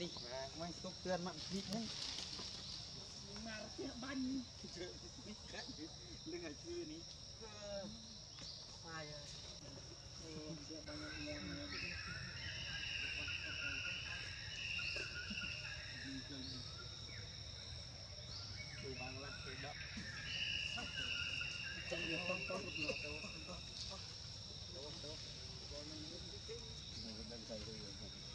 Nih, main sopian mak biknya. Martiak ban. Dekat dengan ciri ni. Saya. Dia banyak yang Bangla tidak. Tahu.